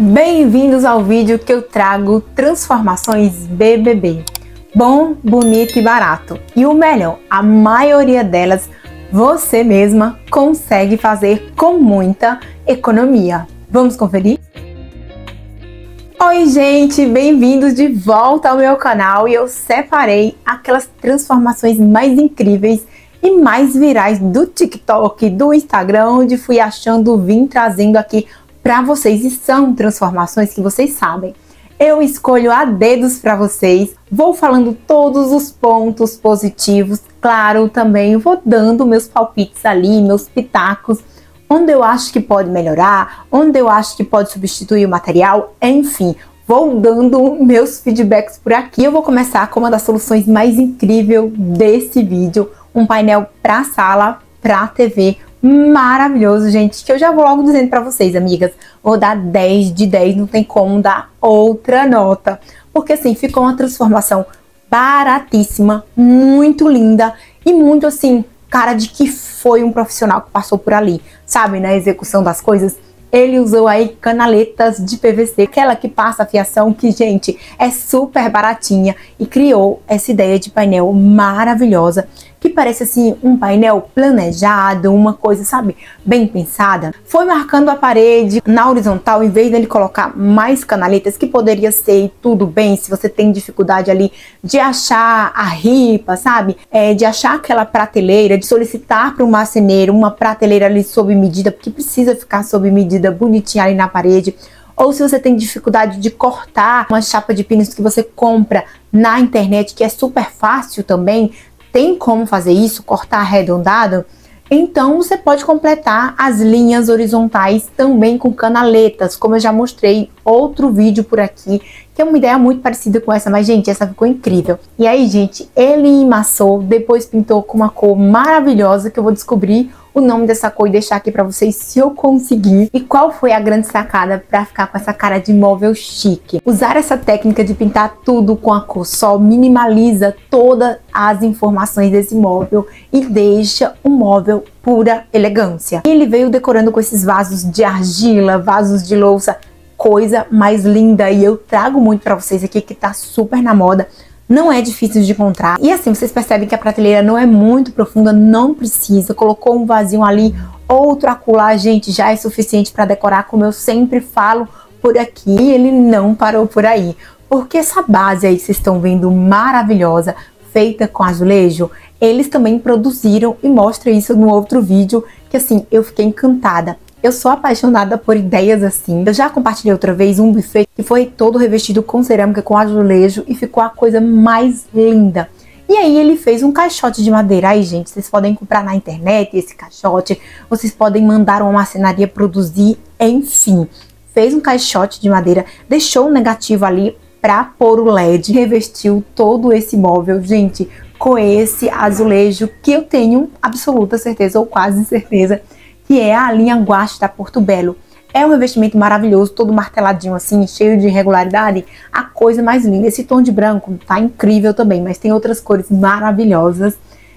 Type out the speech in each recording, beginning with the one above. Bem-vindos ao vídeo que eu trago transformações BBB. Bom, bonito e barato. E o melhor, a maioria delas você mesma consegue fazer com muita economia. Vamos conferir? Oi gente, bem-vindos de volta ao meu canal. E eu separei aquelas transformações mais incríveis e mais virais do TikTok, do Instagram, onde fui achando, vim trazendo aqui para vocês, e são transformações que vocês sabem. Eu escolho a dedos para vocês, vou falando todos os pontos positivos, claro, também vou dando meus palpites ali, meus pitacos, onde eu acho que pode melhorar, onde eu acho que pode substituir o material, enfim, vou dando meus feedbacks por aqui. Eu vou começar com uma das soluções mais incríveis desse vídeo, um painel para sala, para TV, maravilhoso, gente, que eu já vou logo dizendo para vocês, amigas, vou dar 10 de 10, não tem como dar outra nota, porque assim, ficou uma transformação baratíssima, muito linda e muito assim, cara de que foi um profissional que passou por ali, sabe, na execução das coisas. Ele usou aí canaletas de PVC, aquela que passa a fiação, que, gente, é super baratinha, e criou essa ideia de painel maravilhosa, que parece assim um painel planejado, uma coisa, sabe, bem pensada. Foi marcando a parede na horizontal, em vez dele colocar mais canaletas, que poderia ser, tudo bem, se você tem dificuldade ali de achar a ripa, sabe, de achar aquela prateleira, de solicitar para o marceneiro uma prateleira ali sob medida, porque precisa ficar sob medida, bonitinha ali na parede, ou se você tem dificuldade de cortar uma chapa de pinos que você compra na internet, que é super fácil também, tem como fazer isso, cortar arredondado, então você pode completar as linhas horizontais também com canaletas, como eu já mostrei outro vídeo por aqui, que é uma ideia muito parecida com essa, mas gente, essa ficou incrível. E aí gente, ele emassou, depois pintou com uma cor maravilhosa, que eu vou descobrir o nome dessa cor e deixar aqui pra vocês se eu conseguir. E qual foi a grande sacada pra ficar com essa cara de móvel chique? Usar essa técnica de pintar tudo com a cor só minimaliza todas as informações desse móvel e deixa o móvel pura elegância. Ele veio decorando com esses vasos de argila, vasos de louça, coisa mais linda, e eu trago muito pra vocês aqui, que tá super na moda. Não é difícil de encontrar. E assim, vocês percebem que a prateleira não é muito profunda, não precisa. Colocou um vazio ali, outro acolá, gente, já é suficiente para decorar, como eu sempre falo por aqui. E ele não parou por aí, porque essa base aí que vocês estão vendo maravilhosa, feita com azulejo, eles também produziram e mostram isso no outro vídeo, que assim, eu fiquei encantada. Eu sou apaixonada por ideias assim. Eu já compartilhei outra vez um buffet que foi todo revestido com cerâmica, com azulejo, e ficou a coisa mais linda. E aí ele fez um caixote de madeira. Aí gente, vocês podem comprar na internet esse caixote, vocês podem mandar uma marcenaria produzir, enfim. Fez um caixote de madeira, deixou um negativo ali pra pôr o LED, revestiu todo esse móvel, gente, com esse azulejo que eu tenho absoluta certeza, ou quase certeza, que é a linha Guache da Portobello. É um revestimento maravilhoso, todo marteladinho assim, cheio de irregularidade, a coisa mais linda. Esse tom de branco tá incrível também, mas tem outras cores maravilhosas.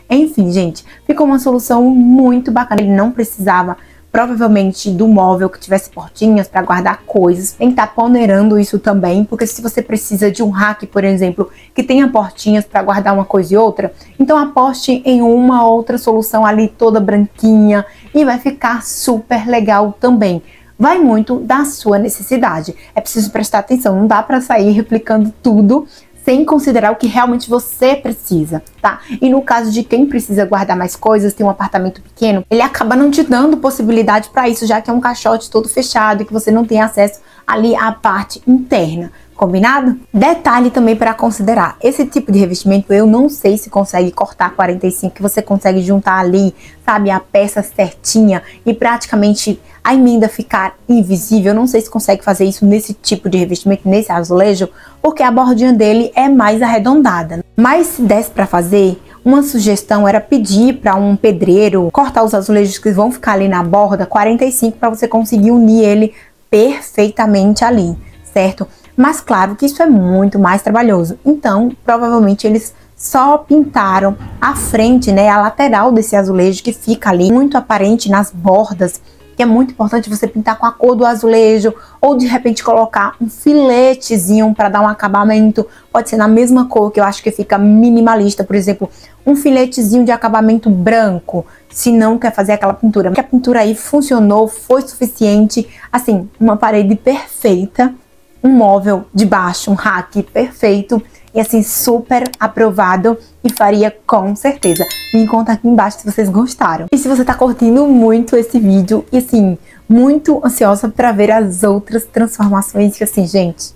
Enfim, gente, ficou uma solução muito bacana. Ele não precisava, provavelmente, do móvel que tivesse portinhas para guardar coisas. Tem que estar ponderando isso também, porque se você precisa de um rack, por exemplo, que tenha portinhas para guardar uma coisa e outra, então aposte em uma outra solução ali toda branquinha, e vai ficar super legal também. Vai muito da sua necessidade. É preciso prestar atenção, não dá para sair replicando tudo sem considerar o que realmente você precisa, tá? E no caso de quem precisa guardar mais coisas, tem um apartamento pequeno, ele acaba não te dando possibilidade para isso, já que é um caixote todo fechado e que você não tem acesso ali à parte interna, combinado? Detalhe também para considerar, esse tipo de revestimento eu não sei se consegue cortar 45, que você consegue juntar ali, sabe, a peça certinha e praticamente a emenda ficar invisível. Eu não sei se consegue fazer isso nesse tipo de revestimento, nesse azulejo, porque a bordinha dele é mais arredondada. Mas se desse para fazer, uma sugestão era pedir para um pedreiro cortar os azulejos que vão ficar ali na borda 45 para você conseguir unir ele perfeitamente ali, certo? Mas claro que isso é muito mais trabalhoso, então provavelmente eles só pintaram a frente, né, a lateral desse azulejo, que fica ali muito aparente nas bordas E é muito importante você pintar com a cor do azulejo, ou de repente colocar um filetezinho para dar um acabamento. Pode ser na mesma cor, que eu acho que fica minimalista. Por exemplo, um filetezinho de acabamento branco, se não quer fazer aquela pintura. Porque a pintura aí funcionou, foi suficiente. Assim, uma parede perfeita, um móvel de baixo, um rack perfeito. E assim, super aprovado, e faria com certeza. Me conta aqui embaixo se vocês gostaram. E se você tá curtindo muito esse vídeo, e assim, muito ansiosa pra ver as outras transformações, que assim, gente,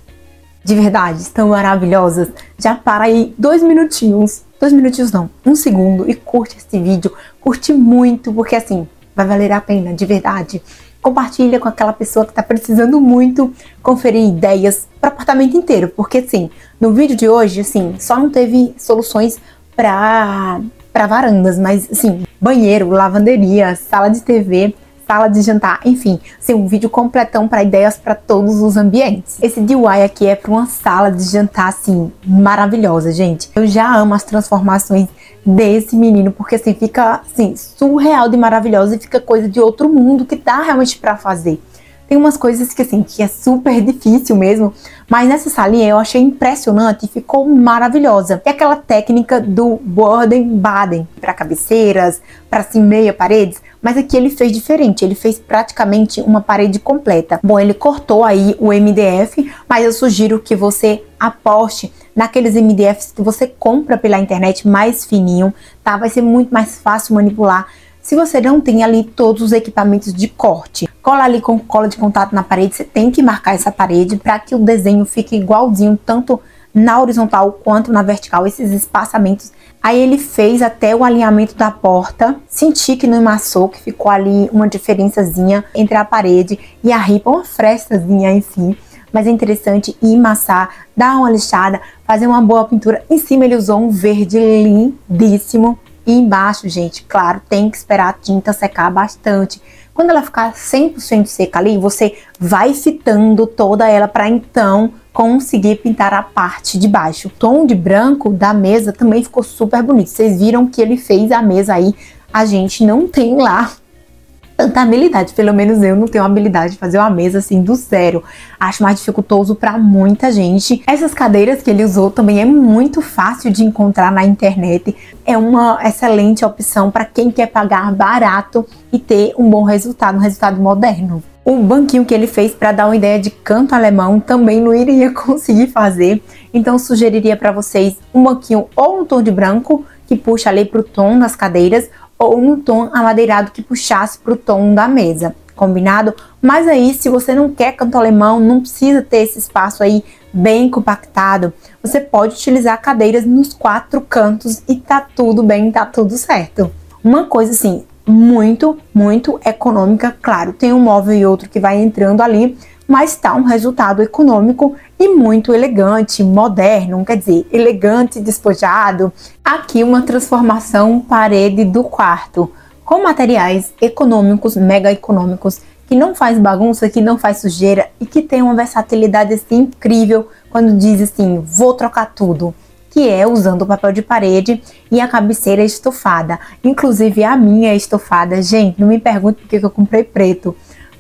de verdade, estão maravilhosas. Já para aí 1 segundo e curte esse vídeo. Curte muito, porque assim, vai valer a pena, de verdade. Compartilha com aquela pessoa que tá precisando muito conferir ideias para o apartamento inteiro, porque assim, no vídeo de hoje, assim, só não teve soluções para varandas, mas assim, banheiro, lavanderia, sala de TV, sala de jantar, enfim, assim, um vídeo completão para ideias para todos os ambientes. Esse DIY aqui é para uma sala de jantar, assim, maravilhosa, gente. Eu já amo as transformações desse menino, porque assim, fica assim, surreal de maravilhosa, e fica coisa de outro mundo, que dá realmente pra fazer. Tem umas coisas que assim, que é super difícil mesmo, mas nessa salinha eu achei impressionante e ficou maravilhosa. É aquela técnica do Baden-Baden, para cabeceiras, para assim, meia paredes, mas aqui ele fez diferente, ele fez praticamente uma parede completa. Bom, ele cortou aí o MDF, mas eu sugiro que você aposte naqueles MDFs que você compra pela internet, mais fininho, tá? Vai ser muito mais fácil manipular se você não tem ali todos os equipamentos de corte. Cola ali com cola de contato na parede, você tem que marcar essa parede para que o desenho fique igualzinho, tanto na horizontal quanto na vertical, esses espaçamentos. Aí ele fez até o alinhamento da porta, senti que não emassou, que ficou ali uma diferençazinha entre a parede e a ripa, uma frestazinha, enfim. Mas é interessante emassar, dar uma lixada, fazer uma boa pintura. Em cima ele usou um verde lindíssimo. E embaixo, gente, claro, tem que esperar a tinta secar bastante. Quando ela ficar 100% seca ali, você vai fitando toda ela para então conseguir pintar a parte de baixo. O tom de branco da mesa também ficou super bonito. Vocês viram que ele fez a mesa aí. A gente não tem lá tanta habilidade, pelo menos eu não tenho habilidade de fazer uma mesa assim do zero. Acho mais dificultoso para muita gente. Essas cadeiras que ele usou também é muito fácil de encontrar na internet. É uma excelente opção para quem quer pagar barato e ter um bom resultado, um resultado moderno. O banquinho que ele fez para dar uma ideia de canto alemão também não iria conseguir fazer. Então eu sugeriria para vocês um banquinho ou um tom de branco que puxa ali pro tom das cadeiras, ou um tom amadeirado que puxasse para o tom da mesa, combinado? Mas aí, se você não quer canto alemão, não precisa ter esse espaço aí bem compactado, você pode utilizar cadeiras nos 4 cantos e tá tudo bem, tá tudo certo. Uma coisa assim, muito, muito econômica, claro, tem um móvel e outro que vai entrando ali, mas tá um resultado econômico e muito elegante, moderno, quer dizer, elegante, despojado. Aqui uma transformação parede do quarto, com materiais econômicos, mega econômicos, que não faz bagunça, que não faz sujeira e que tem uma versatilidade assim, incrível, quando diz assim, vou trocar tudo, que é usando o papel de parede e a cabeceira estofada. Inclusive a minha é estofada, gente, não me pergunte por que eu comprei preto,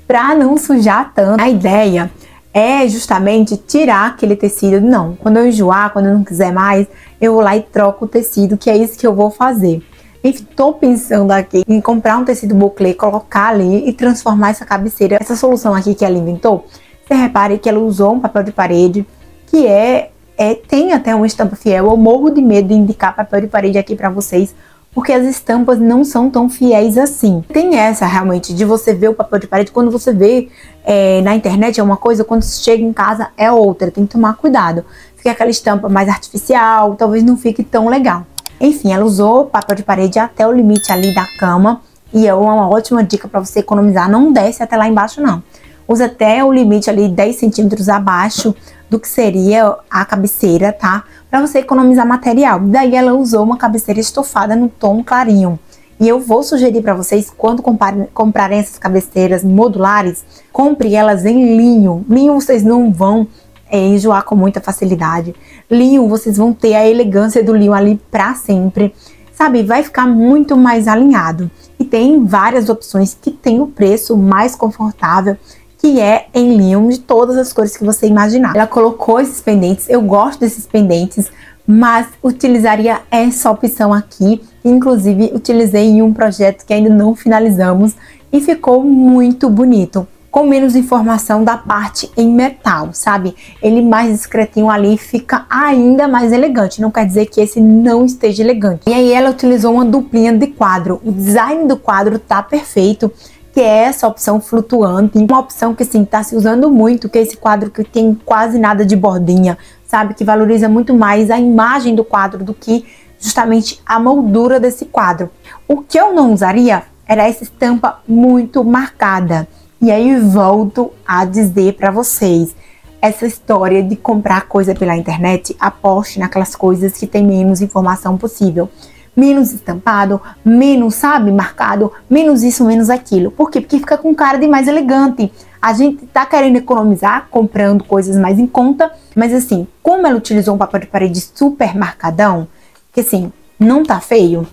para não sujar tanto. A ideia é justamente tirar aquele tecido. Não, quando eu enjoar, quando eu não quiser mais, eu vou lá e troco o tecido, que é isso que eu vou fazer. Enfim, tô pensando aqui em comprar um tecido bouclé, colocar ali e transformar essa cabeceira. Essa solução aqui que ela inventou, você repare que ela usou um papel de parede, que tem até uma estampa fiel. Eu morro de medo de indicar papel de parede aqui para vocês, porque as estampas não são tão fiéis assim. Tem essa realmente de você ver o papel de parede, quando você vê na internet é uma coisa, quando você chega em casa é outra, tem que tomar cuidado. Fica aquela estampa mais artificial, talvez não fique tão legal. Enfim, ela usou papel de parede até o limite ali da cama, e é uma ótima dica para você economizar, não desce até lá embaixo não. Usa até o limite ali 10 centímetros abaixo do que seria a cabeceira, tá? Para você economizar material. Daí ela usou uma cabeceira estofada no tom clarinho. E eu vou sugerir para vocês, quando comprarem essas cabeceiras modulares, compre elas em linho. Linho vocês não vão enjoar com muita facilidade. Linho, vocês vão ter a elegância do linho ali para sempre. sabe, vai ficar muito mais alinhado. E tem várias opções que tem o preço mais confortável, que é em linho de todas as cores que você imaginar. Ela colocou esses pendentes, eu gosto desses pendentes, mas utilizaria essa opção aqui. Inclusive, utilizei em um projeto que ainda não finalizamos e ficou muito bonito. Com menos informação da parte em metal, sabe? Ele mais discretinho ali fica ainda mais elegante. Não quer dizer que esse não esteja elegante. E aí ela utilizou uma duplinha de quadro. O design do quadro tá perfeito, que é essa opção flutuante. Uma opção que sim, tá se usando muito, que é esse quadro que tem quase nada de bordinha, sabe? Que valoriza muito mais a imagem do quadro do que justamente a moldura desse quadro. O que eu não usaria era essa estampa muito marcada. E aí volto a dizer para vocês, essa história de comprar coisa pela internet, aposte naquelas coisas que tem menos informação possível. Menos estampado, menos, sabe, marcado, menos isso, menos aquilo. Por quê? Porque fica com cara de mais elegante. A gente tá querendo economizar, comprando coisas mais em conta, mas assim, como ela utilizou um papel de parede super marcadão, que assim, não tá feio,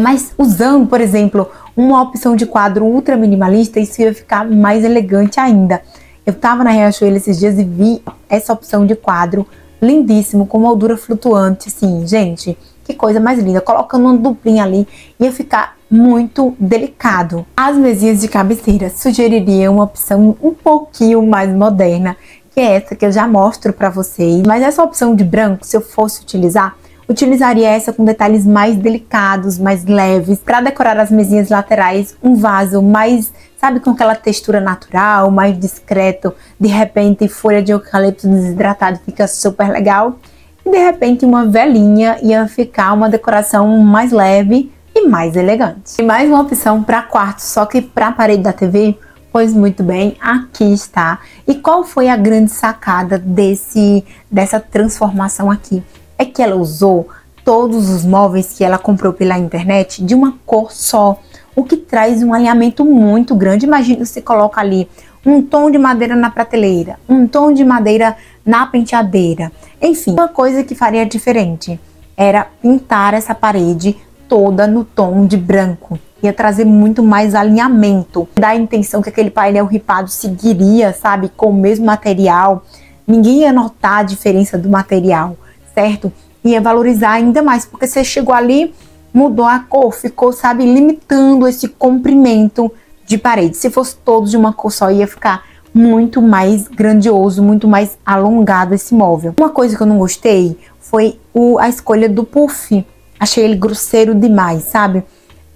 mas usando, por exemplo, uma opção de quadro ultra minimalista, isso ia ficar mais elegante ainda. Eu tava na Riachuelo esses dias e vi essa opção de quadro lindíssimo, com moldura flutuante, assim, gente, que coisa mais linda. Colocando uma duplinha ali, ia ficar muito delicado. As mesinhas de cabeceira sugeriria uma opção um pouquinho mais moderna, que é essa que eu já mostro pra vocês. Mas essa opção de branco, se eu fosse utilizar, utilizaria essa com detalhes mais delicados, mais leves. Para decorar as mesinhas laterais, um vaso mais, sabe, com aquela textura natural, mais discreto. De repente, folha de eucalipto desidratado fica super legal. E de repente, uma velinha ia ficar uma decoração mais leve e mais elegante. E mais uma opção para quarto, só que para a parede da TV. Pois muito bem, aqui está. E qual foi a grande sacada dessa transformação aqui? É que ela usou todos os móveis que ela comprou pela internet de uma cor só, o que traz um alinhamento muito grande. Imagina, você coloca ali um tom de madeira na prateleira, um tom de madeira na penteadeira. Enfim, uma coisa que faria diferente era pintar essa parede toda no tom de branco. Ia trazer muito mais alinhamento. Dá a intenção que aquele painel ripado seguiria, sabe, com o mesmo material. Ninguém ia notar a diferença do material, certo? Ia valorizar ainda mais, porque você chegou ali, mudou a cor, ficou, sabe, limitando esse comprimento de parede. Se fosse todo de uma cor só, ia ficar muito mais grandioso, muito mais alongado esse móvel. Uma coisa que eu não gostei foi a escolha do puff. Achei ele grosseiro demais, sabe?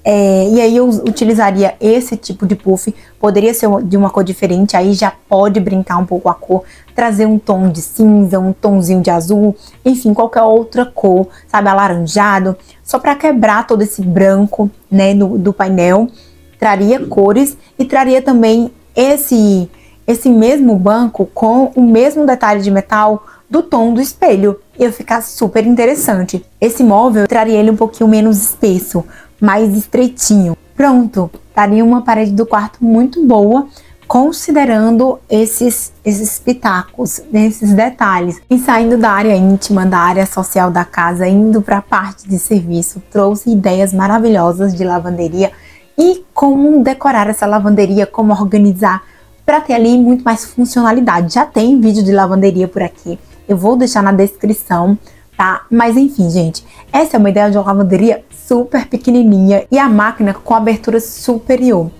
E aí eu utilizaria esse tipo de puff. Poderia ser de uma cor diferente, aí já pode brincar um pouco a cor, trazer um tom de cinza, um tonzinho de azul, enfim, qualquer outra cor, sabe, alaranjado, só para quebrar todo esse branco, né, do painel. Traria cores e traria também esse mesmo banco com o mesmo detalhe de metal do tom do espelho. Ia ficar super interessante. Esse móvel, eu traria ele um pouquinho menos espesso, mais estreitinho. Pronto, daria uma parede do quarto muito boa, considerando esses pitacos, né, esses detalhes. E saindo da área íntima, da área social da casa, indo para a parte de serviço, trouxe ideias maravilhosas de lavanderia e como decorar essa lavanderia, como organizar para ter ali muito mais funcionalidade. Já tem vídeo de lavanderia por aqui, eu vou deixar na descrição, tá? Mas enfim, gente, essa é uma ideia de uma lavanderia super pequenininha e a máquina com abertura superior.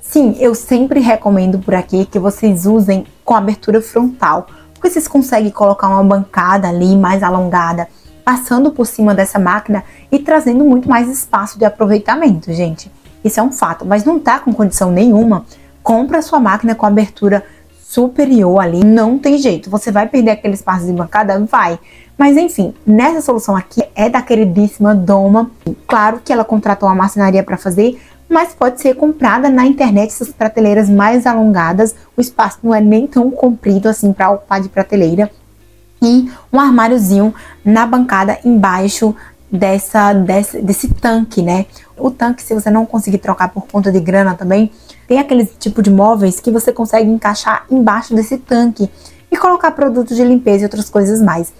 Sim, eu sempre recomendo por aqui que vocês usem com abertura frontal, porque vocês conseguem colocar uma bancada ali mais alongada, passando por cima dessa máquina e trazendo muito mais espaço de aproveitamento, gente. Isso é um fato, mas não tá com condição nenhuma, compra a sua máquina com abertura superior ali, não tem jeito, você vai perder aquele espaço de bancada? Vai. Mas enfim, nessa solução aqui é da queridíssima Doma. Claro que ela contratou uma marcenaria para fazer, mas pode ser comprada na internet essas prateleiras mais alongadas, o espaço não é nem tão comprido assim para ocupar de prateleira, e um armáriozinho na bancada embaixo desse tanque, né? O tanque, se você não conseguir trocar por conta de grana também, tem aquele tipo de móveis que você consegue encaixar embaixo desse tanque e colocar produtos de limpeza e outras coisas mais.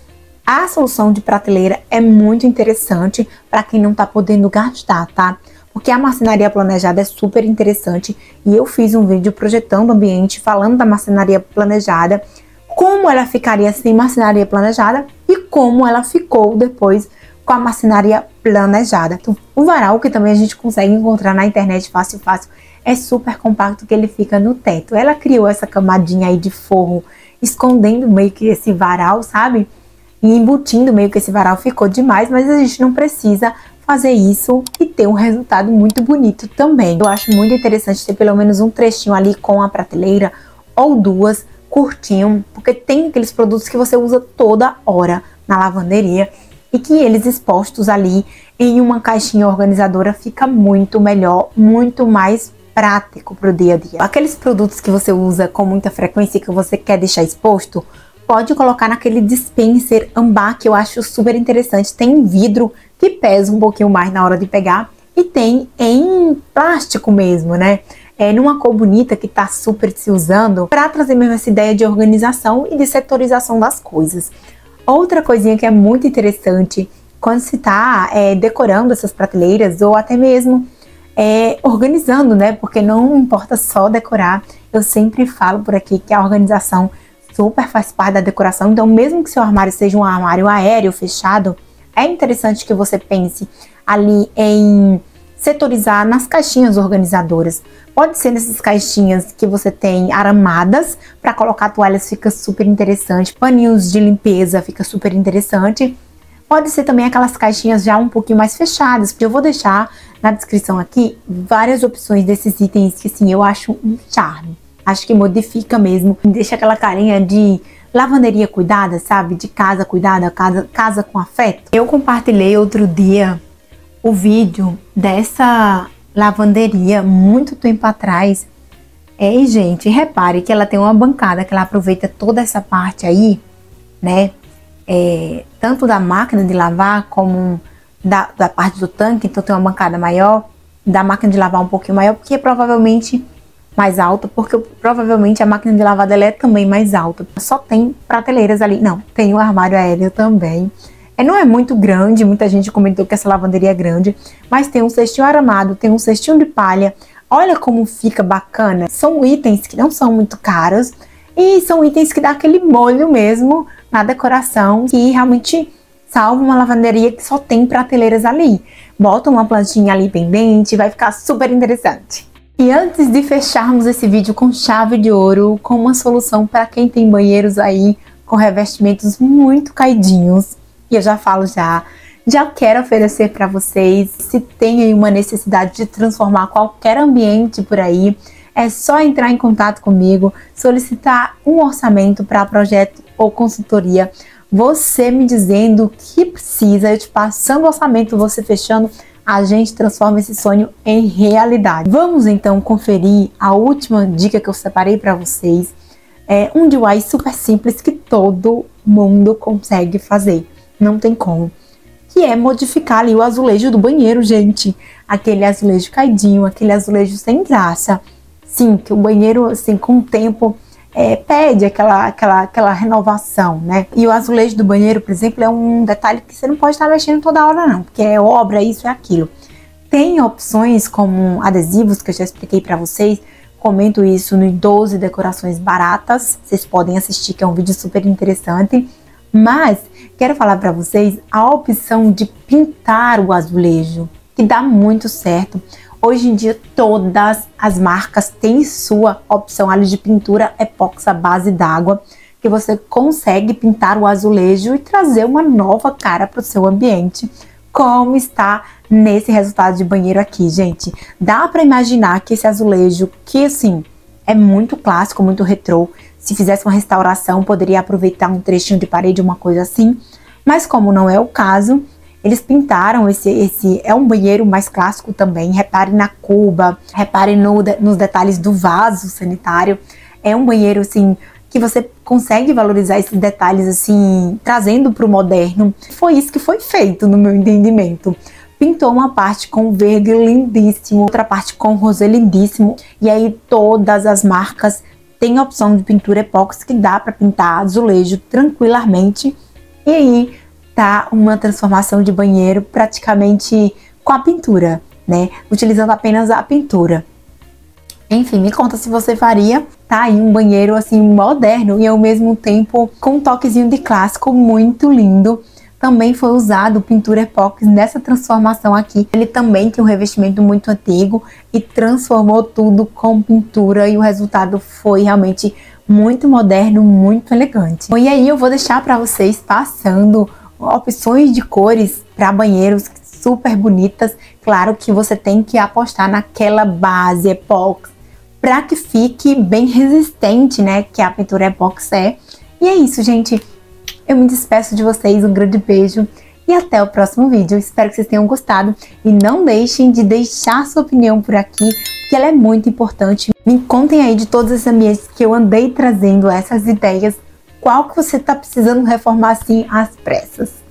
A solução de prateleira é muito interessante para quem não tá podendo gastar, tá? Porque a marcenaria planejada é super interessante e eu fiz um vídeo projetando o ambiente, falando da marcenaria planejada, como ela ficaria sem marcenaria planejada e como ela ficou depois com a marcenaria planejada. Então, o varal, que também a gente consegue encontrar na internet fácil, é super compacto, que ele fica no teto. Ela criou essa camadinha aí de forro, escondendo meio que esse varal, sabe? E embutindo meio que esse varal, ficou demais, mas a gente não precisa fazer isso e ter um resultado muito bonito também. Eu acho muito interessante ter pelo menos um trechinho ali com a prateleira, ou duas, curtinho, porque tem aqueles produtos que você usa toda hora na lavanderia e que eles expostos ali em uma caixinha organizadora fica muito melhor, muito mais prático para o dia a dia. Aqueles produtos que você usa com muita frequência e que você quer deixar exposto, pode colocar naquele dispenser âmbar, que eu acho super interessante. Tem vidro, que pesa um pouquinho mais na hora de pegar, e tem em plástico mesmo, né? É numa cor bonita que tá super se usando, para trazer mesmo essa ideia de organização e de setorização das coisas. Outra coisinha que é muito interessante quando se tá decorando essas prateleiras, ou até mesmo organizando, né? Porque não importa só decorar. Eu sempre falo por aqui que a organização super faz parte da decoração. Então, mesmo que seu armário seja um armário aéreo, fechado, é interessante que você pense ali em setorizar nas caixinhas organizadoras. Pode ser nessas caixinhas que você tem aramadas, para colocar toalhas fica super interessante, paninhos de limpeza fica super interessante. Pode ser também aquelas caixinhas já um pouquinho mais fechadas, porque eu vou deixar na descrição aqui várias opções desses itens que, assim, eu acho um charme. Acho que modifica mesmo, deixa aquela carinha de lavanderia cuidada, sabe? De casa cuidada, casa com afeto. Eu compartilhei outro dia o vídeo dessa lavanderia, muito tempo atrás. E, gente, repare que ela tem uma bancada, que ela aproveita toda essa parte aí, né? Tanto da máquina de lavar, como da parte do tanque. Então tem uma bancada maior, da máquina de lavar um pouquinho maior, porque provavelmente mais alta, porque provavelmente a máquina de lavar dela é também mais alta. Só tem prateleiras ali, não, tem um armário aéreo também. Não é muito grande, muita gente comentou que essa lavanderia é grande, mas tem um cestinho aramado, tem um cestinho de palha. Olha como fica bacana. São itens que não são muito caros e são itens que dá aquele molho mesmo na decoração, que realmente salva uma lavanderia que só tem prateleiras ali. Bota uma plantinha ali pendente, vai ficar super interessante. E antes de fecharmos esse vídeo com chave de ouro, com uma solução para quem tem banheiros aí com revestimentos muito caidinhos, e eu já falo já quero oferecer para vocês, se tem aí uma necessidade de transformar qualquer ambiente por aí, é só entrar em contato comigo, solicitar um orçamento para projeto ou consultoria, você me dizendo o que precisa, eu te passando o orçamento, você fechando, a gente transforma esse sonho em realidade. Vamos então conferir a última dica que eu separei para vocês. É um DIY super simples que todo mundo consegue fazer, não tem como, que é modificar ali o azulejo do banheiro, gente. Aquele azulejo caidinho, aquele azulejo sem graça. Sim, que o banheiro, assim, com o tempo pede aquela renovação, né? E o azulejo do banheiro, por exemplo, é um detalhe que você não pode estar mexendo toda hora, não, porque é obra, isso é aquilo. Tem opções como adesivos, que eu já expliquei para vocês, comento isso no 12 decorações baratas, vocês podem assistir, que é um vídeo super interessante. Mas quero falar para vocês a opção de pintar o azulejo, que dá muito certo. Hoje em dia todas as marcas têm sua opção ali de pintura epóxi à base d'água, que você consegue pintar o azulejo e trazer uma nova cara para o seu ambiente, como está nesse resultado de banheiro aqui, gente. Dá para imaginar que esse azulejo, que, assim, é muito clássico, muito retrô, se fizesse uma restauração poderia aproveitar um trechinho de parede, uma coisa assim, mas como não é o caso, eles pintaram esse é um banheiro mais clássico também. Repare na cuba, repare nos detalhes do vaso sanitário. É um banheiro, assim, que você consegue valorizar esses detalhes, assim, trazendo para o moderno. Foi isso que foi feito, no meu entendimento. Pintou uma parte com verde lindíssimo, outra parte com rosé lindíssimo, e aí todas as marcas têm a opção de pintura epóxi, que dá para pintar azulejo tranquilamente. E aí tá uma transformação de banheiro praticamente com a pintura, né? Utilizando apenas a pintura. Enfim, me conta se você faria, tá? Aí um banheiro assim moderno e ao mesmo tempo com um toquezinho de clássico muito lindo. Também foi usado pintura epóxi nessa transformação aqui. Ele também tem um revestimento muito antigo e transformou tudo com pintura e o resultado foi realmente muito moderno, muito elegante. Bom, e aí eu vou deixar para vocês passando opções de cores para banheiros super bonitas. Claro que você tem que apostar naquela base epóxi para que fique bem resistente, né? Que a pintura epóxi é. E é isso, gente. Eu me despeço de vocês, um grande beijo e até o próximo vídeo. Espero que vocês tenham gostado e não deixem de deixar sua opinião por aqui, porque ela é muito importante. Me contem aí de todos esses ambientes que eu andei trazendo essas ideias, qual que você tá precisando reformar assim às pressas.